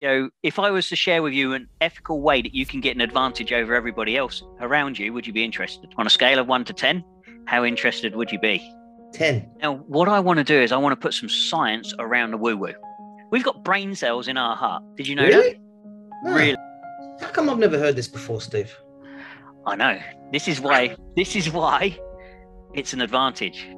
you know, if I was to share with you an ethical way that you can get an advantage over everybody else around you, would you be interested? On a scale of 1 to 10, how interested would you be? 10. Now, what I want to do is I want to put some science around the woo-woo. We've got brain cells in our heart. Did you know that? No. Really? How come I've never heard this before, Steve? I know. This is why it's an advantage.